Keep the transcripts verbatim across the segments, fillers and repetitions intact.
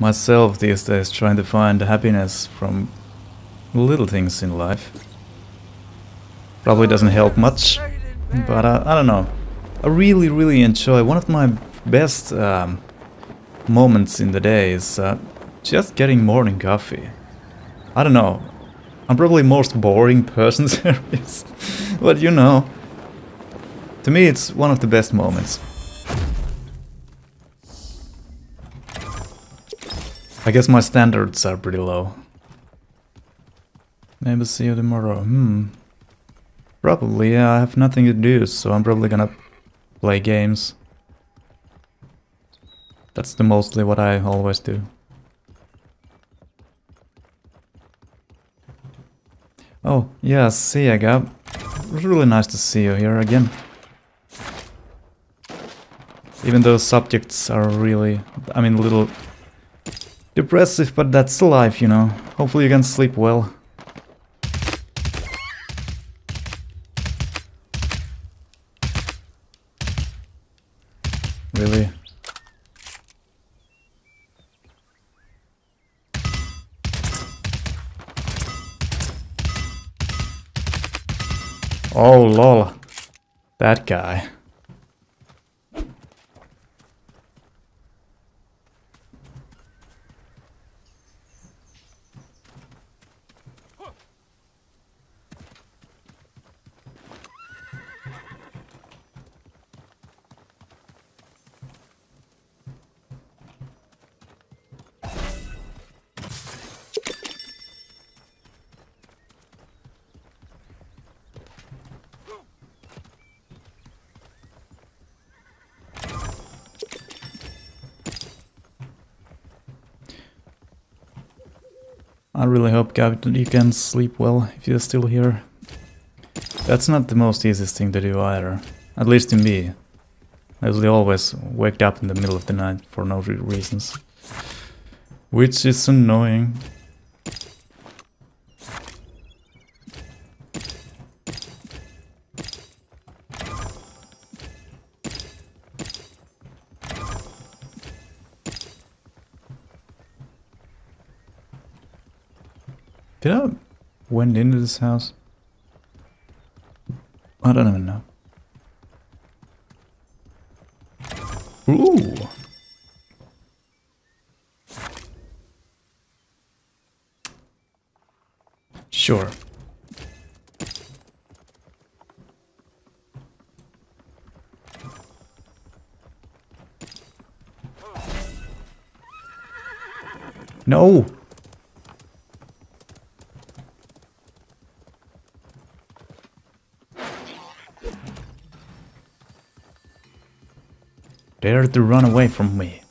myself these days, trying to find happiness from little things in life. Probably doesn't help much, but I, I don't know. I really, really enjoy, one of my best um, moments in the day is uh, just getting morning coffee. I don't know, I'm probably the most boring person there is, but you know, to me it's one of the best moments. I guess my standards are pretty low. Maybe see you tomorrow, hmm. Probably, yeah, I have nothing to do, so I'm probably gonna play games. That's the mostly what I always do. Oh, yeah, see ya, Gab. It was really nice to see you here again. Even though subjects are really, I mean, a little depressive, but that's life, you know. Hopefully you can sleep well. Really? Oh lol, that guy. I really hope, Gab, that you can sleep well if you're still here. That's not the most easiest thing to do either, at least to me. I usually always wake up in the middle of the night for no real reasons, which is annoying. Did I went into this house? I don't even know. Ooh! Sure. No! Dare to run away from me.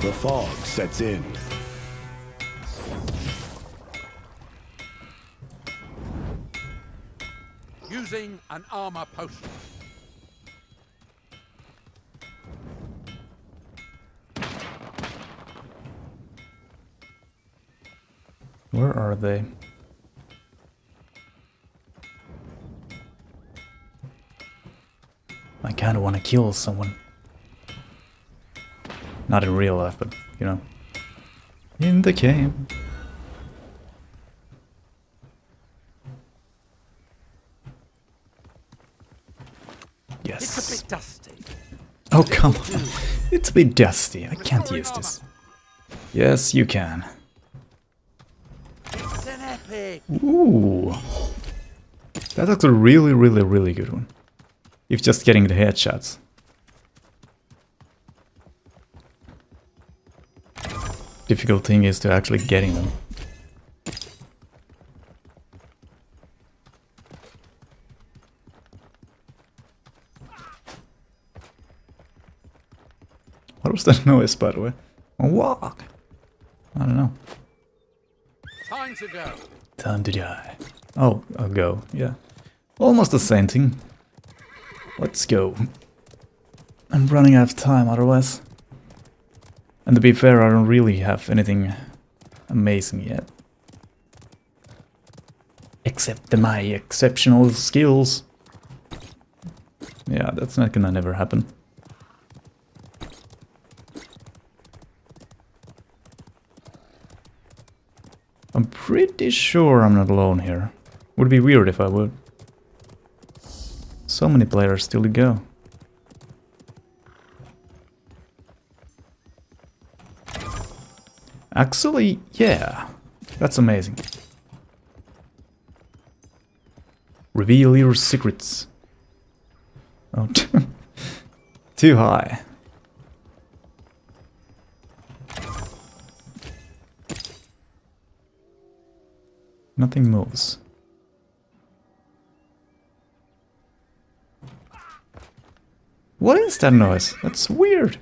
The fog sets in. Using an armor potion. Where are they? I kinda wanna kill someone. Not in real life, but you know. In the game. It's a bit dusty. Oh, come on. It's a bit dusty. I can't use this. Yes, you can. It's an epic. Ooh. That's actually a really, really, really good one. If just getting the headshots. Difficult thing is to actually getting them. What was that noise, by the way? A walk! I don't know. Time to go. Time to die. Oh, I'll go, yeah. Almost the same thing. Let's go. I'm running out of time otherwise. And to be fair, I don't really have anything amazing yet. Except my exceptional skills. Yeah, that's not gonna never happen. I'm pretty sure I'm not alone here. Would be weird if I would. So many players still to go. Actually, yeah. That's amazing. Reveal your secrets. Oh, too high. Nothing moves. What is that noise? That's weird.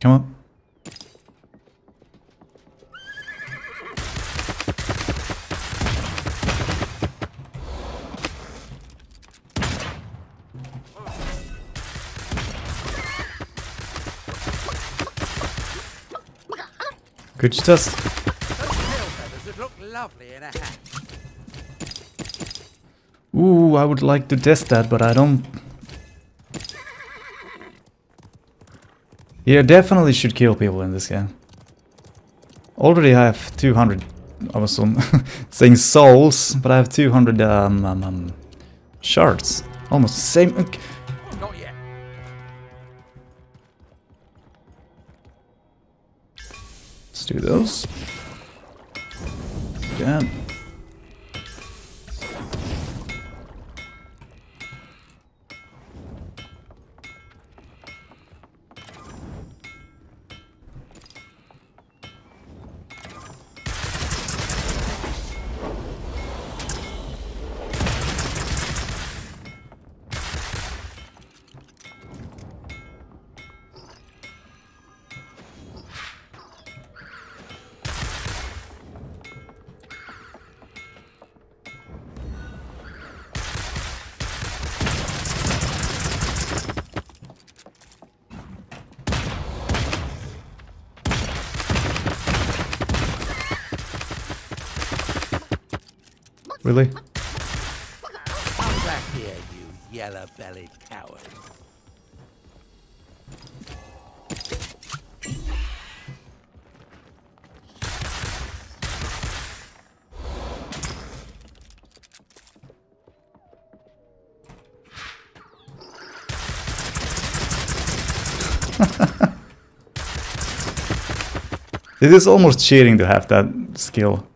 Come on. Could you just... Ooh, I would like to test that, but I don't... Yeah, definitely should kill people in this game. Already I have two hundred... I was on saying souls, but I have two hundred um, um, um, shards. Almost the same... Okay. Do those. Damn. Really? Come back here, you yellow-bellied coward. It is almost cheating to have that skill.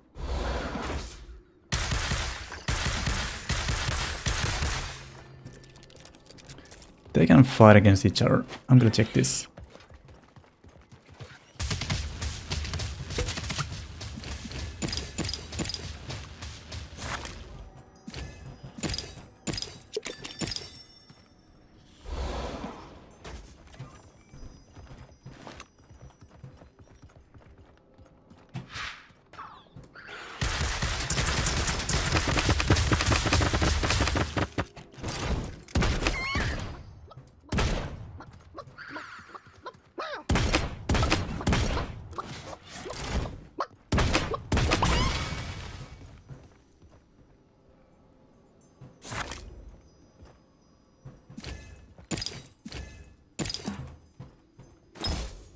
They can fight against each other. I'm gonna check this.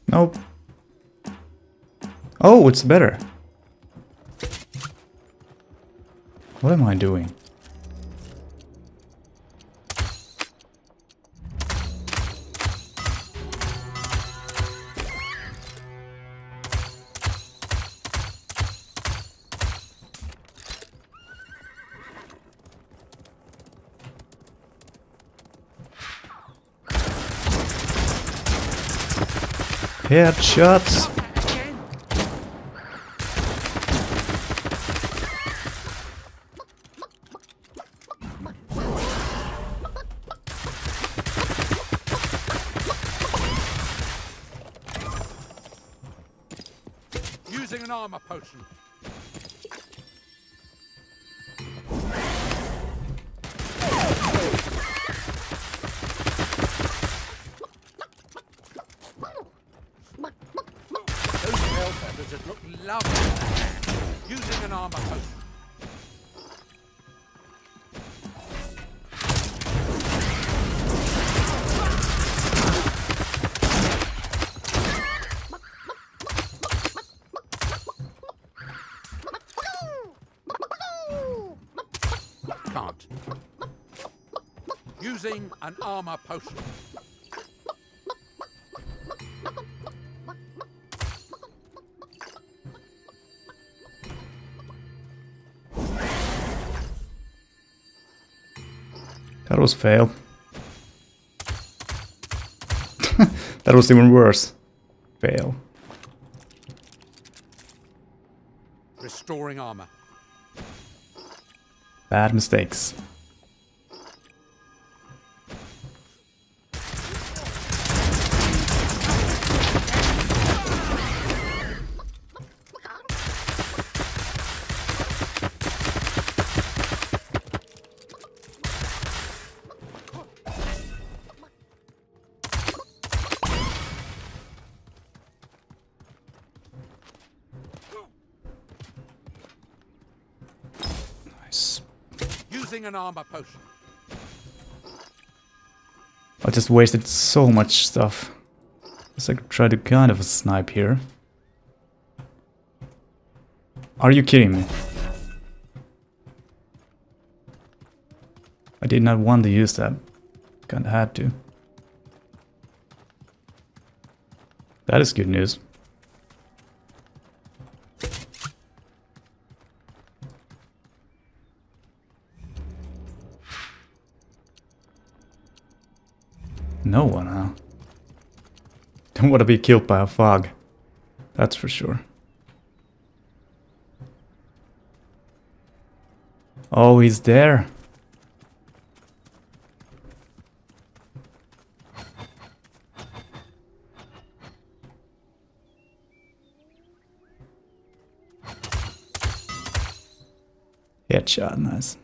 Nope. Oh, it's better. What am I doing? Headshots. an armor potion. Those tail feathers would look lovely using an armor potion. Using an armor potion. That was fail. That was even worse. Fail. Restoring armor. Bad mistakes. An armor potion. I just wasted so much stuff. Let's like try to kind of a snipe here. Are you kidding me? I did not want to use that. Kinda had to. That is good news. No one, huh? Don't want to be killed by a fog. That's for sure. Oh, he's there. Headshot, nice.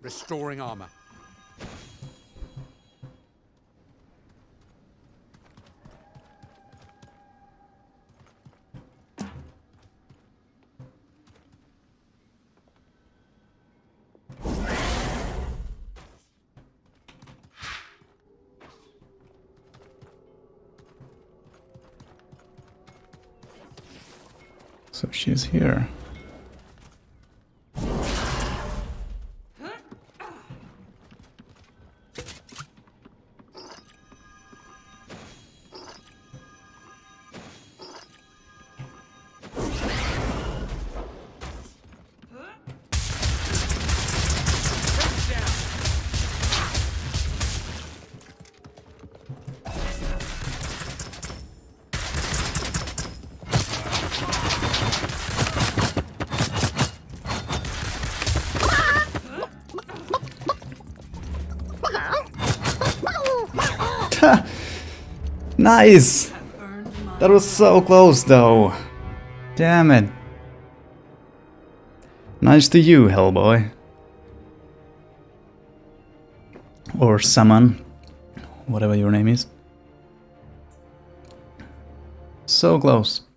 Restoring armor. So she's here. Nice! That was so close though. Damn it. Nice to you, Hellboy. Or Saman. Whatever your name is. So close.